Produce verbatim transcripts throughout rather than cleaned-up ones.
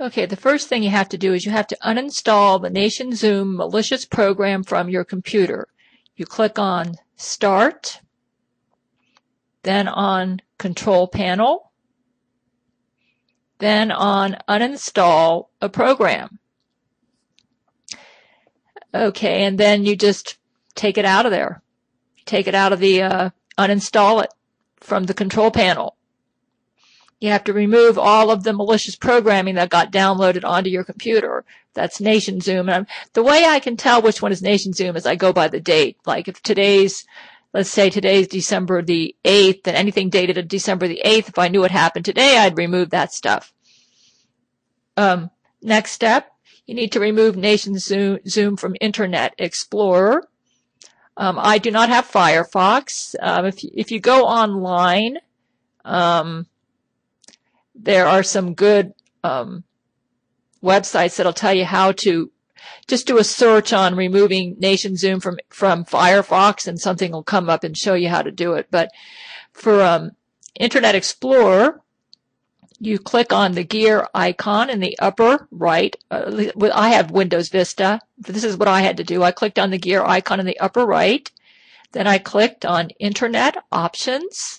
Okay, the first thing you have to do is you have to uninstall the NationZoom malicious program from your computer. You click on Start, then on Control Panel, then on Uninstall a Program. Okay, and then you just take it out of there. Take it out of the, uh, uninstall it from the control panel. You have to remove all of the malicious programming that got downloaded onto your computer. That's NationZoom. And I'm, the way I can tell which one is NationZoom is I go by the date. Like if today's, let's say today's December the eighth, and anything dated to December the eighth, if I knew what happened today, I'd remove that stuff. Um, next step, you need to remove NationZoom from Internet Explorer. Um, I do not have Firefox. Um, if, if you go online, um, there are some good um, websites that'll tell you how to just do a search on removing NationZoom from from Firefox, and something will come up and show you how to do it. But for um, Internet Explorer, you click on the gear icon in the upper right. Uh, I have Windows Vista. This is what I had to do. I clicked on the gear icon in the upper right. Then I clicked on Internet Options.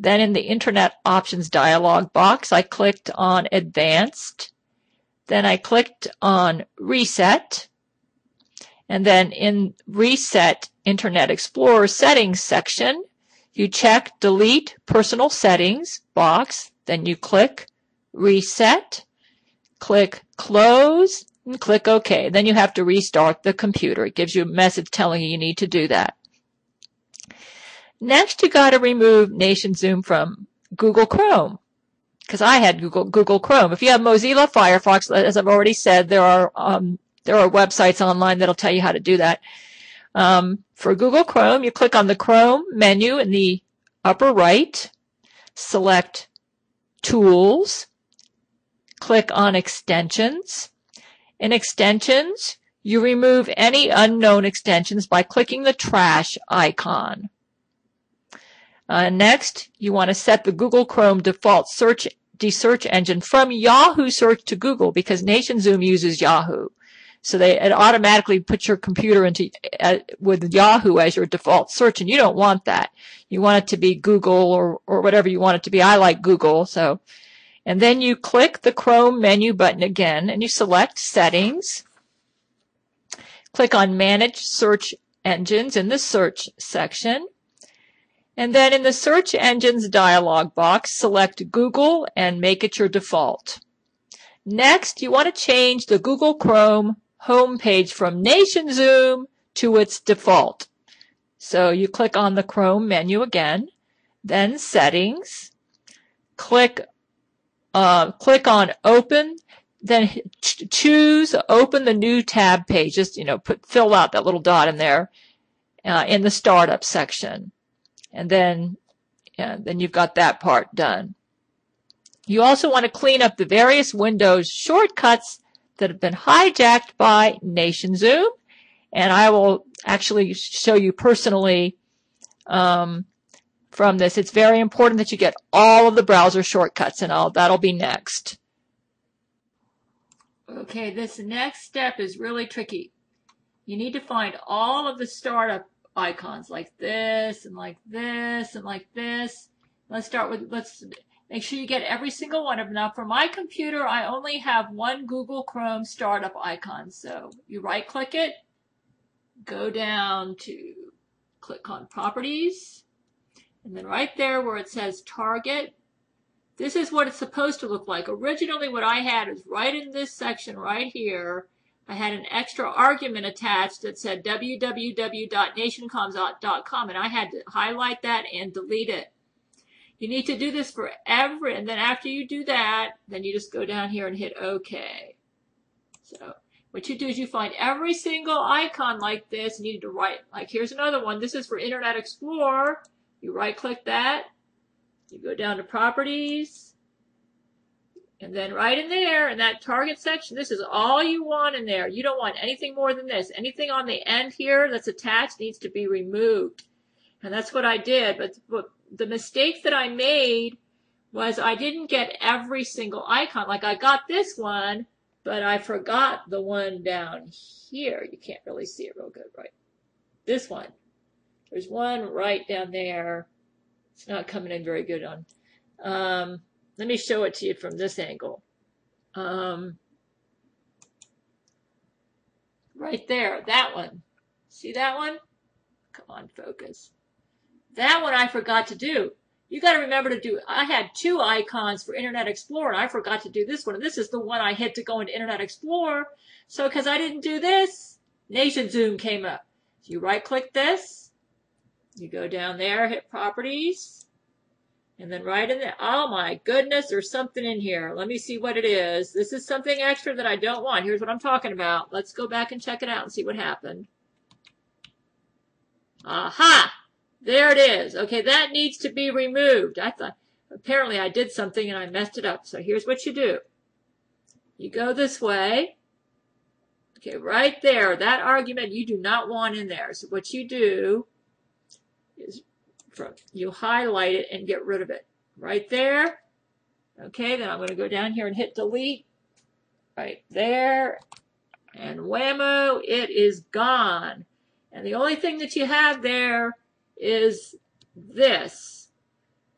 Then in the Internet Options dialog box, I clicked on Advanced. Then I clicked on Reset. And then in Reset Internet Explorer Settings section, you check Delete Personal Settings box. Then you click Reset, click Close, and click OK. Then you have to restart the computer. It gives you a message telling you you need to do that. Next, you got to remove NationZoom from Google Chrome, because I had Google Google Chrome. If you have Mozilla Firefox, as I've already said, there are um, there are websites online that'll tell you how to do that. Um, for Google Chrome, you click on the Chrome menu in the upper right, select Tools, click on Extensions. In Extensions, you remove any unknown extensions by clicking the trash icon. Uh, next, you want to set the Google Chrome default search de search engine from Yahoo search to Google, because NationZoom uses Yahoo, so they it automatically puts your computer into uh, with Yahoo as your default search, and you don't want that. You want it to be Google or or whatever you want it to be. I like Google, so. And then you click the Chrome menu button again, and you select Settings. Click on Manage Search Engines in the Search section. And then in the Search Engines dialog box, select Google and make it your default. Next, you want to change the Google Chrome homepage from NationZoom to its default. So you click on the Chrome menu again, then Settings, click, uh, click on Open, then ch- choose Open the New Tab page. Just, you know, put, fill out that little dot in there uh, in the Startup section. And then, yeah, then you've got that part done. You also want to clean up the various Windows shortcuts that have been hijacked by NationZoom. And I will actually show you personally um, from this. It's very important that you get all of the browser shortcuts, and all that'll be next. Okay, this next step is really tricky. You need to find all of the startup icons like this and like this and like this. Let's start with, let's make sure you get every single one of them. Now for my computer, I only have one Google Chrome startup icon. So you right click it, go down to click on Properties, and then right there where it says Target, this is what it's supposed to look like. Originally what I had is right in this section right here, I had an extra argument attached that said w w w dot nation coms dot com, and I had to highlight that and delete it. You need to do this for every, and then after you do that, then you just go down here and hit OK. So what you do is you find every single icon like this, and you need to right, like here's another one. This is for Internet Explorer. You right click that, you go down to Properties, and then right in there, in that target section, this is all you want in there. You don't want anything more than this. Anything on the end here that's attached needs to be removed. And that's what I did. But the mistakes that I made was I didn't get every single icon. Like I got this one, but I forgot the one down here. You can't really see it real good, right? This one. There's one right down there. It's not coming in very good on. Um, let me show it to you from this angle. Um, right there, that one. See that one? Come on, focus. That one I forgot to do. You got to remember to do, I had two icons for Internet Explorer, and I forgot to do this one. And this is the one I hit to go into Internet Explorer. So because I didn't do this, NationZoom came up. So you right-click this, you go down there, hit Properties, and then right in there, oh my goodness, there's something in here. Let me see what it is. This is something extra that I don't want. Here's what I'm talking about. Let's go back and check it out and see what happened. Aha! There it is. Okay, that needs to be removed. I thought, apparently I did something and I messed it up. So here's what you do. You go this way. Okay, right there. That argument you do not want in there. So what you do is from, you highlight it and get rid of it. Right there. Okay, then I'm going to go down here and hit delete. Right there. And whammo, it is gone. And the only thing that you have there is this.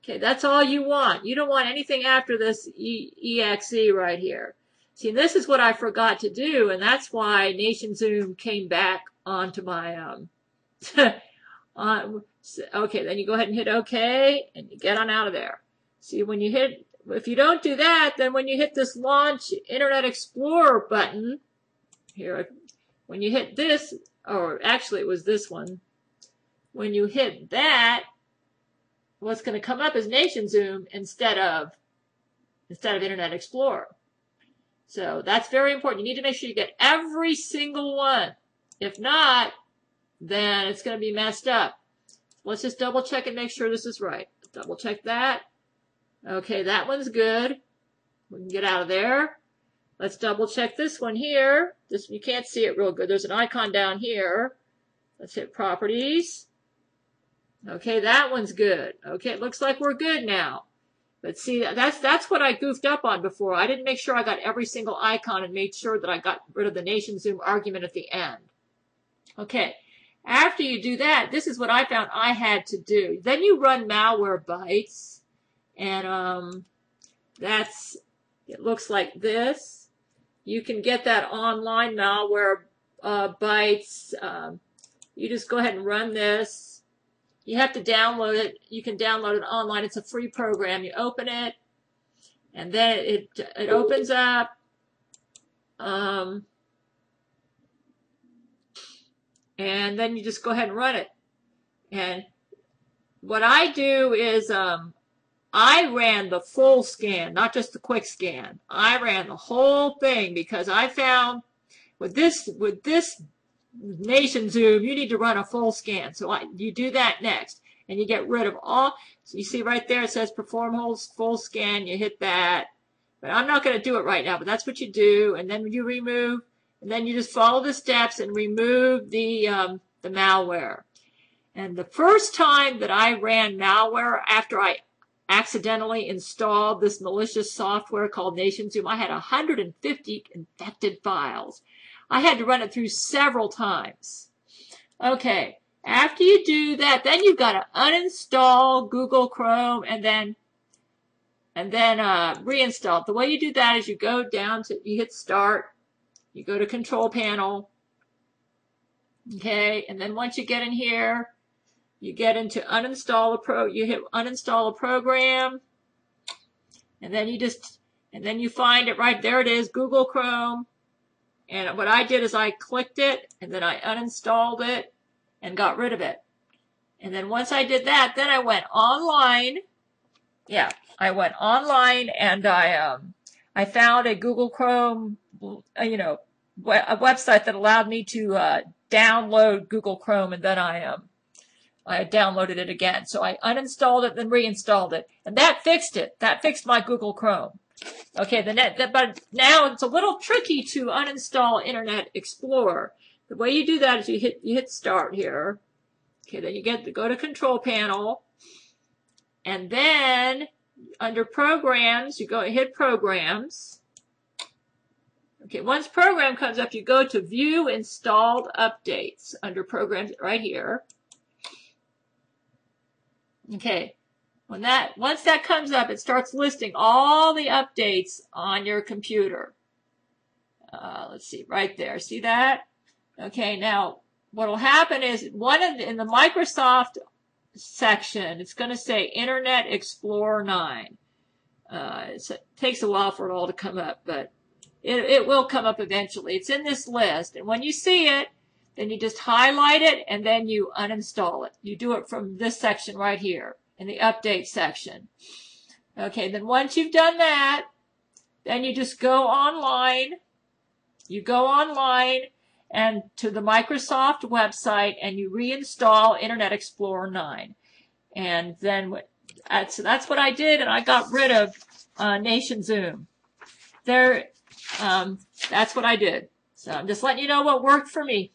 Okay, that's all you want. You don't want anything after this E X E right here. See, this is what I forgot to do, and that's why NationZoom came back onto my, um, on, okay, then you go ahead and hit OK, and you get on out of there. See, when you hit, if you don't do that, then when you hit this Launch Internet Explorer button, here, when you hit this, or actually it was this one, when you hit that, what's going to come up is NationZoom instead of instead of Internet Explorer. So that's very important. You need to make sure you get every single one. If not, then it's going to be messed up. Let's just double check and make sure this is right. Double check that. Okay, that one's good. We can get out of there. Let's double check this one here. This, you can't see it real good. There's an icon down here. Let's hit Properties. Okay, that one's good. Okay, it looks like we're good now. But see, that's that's what I goofed up on before. I didn't make sure I got every single icon and made sure that I got rid of the NationZoom argument at the end. Okay, after you do that, this is what I found I had to do. Then you run Malwarebytes, and um, that's it looks like this. You can get that online Malwarebytes. Uh, um, you just go ahead and run this. You have to download it. You can download it online. It's a free program. You open it, and then it it opens up. Um, and then you just go ahead and run it. And what I do is um, I ran the full scan, not just the quick scan. I ran the whole thing because I found with this with this. NationZoom, you need to run a full scan. So I, you do that next, and you get rid of all. So you see right there it says perform whole full scan. You hit that, but I'm not going to do it right now. But that's what you do, and then you remove, and then you just follow the steps and remove the um, the malware. And the first time that I ran malware after I accidentally installed this malicious software called NationZoom, I had one hundred fifty infected files. I had to run it through several times. Okay, after you do that, then you've got to uninstall Google Chrome and then and then uh, reinstall. The way you do that is you go down to, you hit Start, you go to Control Panel, okay, and then once you get in here, you get into uninstall a pro, you hit uninstall a program, and then you just, and then you find it right there. It is Google Chrome. And what I did is I clicked it, and then I uninstalled it and got rid of it. And then once I did that, then I went online. Yeah, I went online, and I um, I found a Google Chrome, you know, a website that allowed me to uh, download Google Chrome, and then I um, I downloaded it again. So I uninstalled it, then reinstalled it, and that fixed it. That fixed my Google Chrome. Okay, the net, the, but now it's a little tricky to uninstall Internet Explorer. The way you do that is you hit you hit Start here. Okay, then you get to go to Control Panel, and then under programs, you go hit programs. Okay, once program comes up, you go to view installed updates under programs right here. Okay, when that once that comes up, it starts listing all the updates on your computer. Uh, let's see, right there. See that? Okay, now what will happen is one of the, in the Microsoft section, it's going to say Internet Explorer nine. Uh, it's, it takes a while for it all to come up, but it, it will come up eventually. It's in this list, and when you see it, then you just highlight it, and then you uninstall it. You do it from this section right here, in the update section. Okay, then once you've done that, then you just go online. You go online and to the Microsoft website, and you reinstall Internet Explorer nine. And then that's, that's what I did, and I got rid of uh, NationZoom. There, um, that's what I did. So I'm just letting you know what worked for me.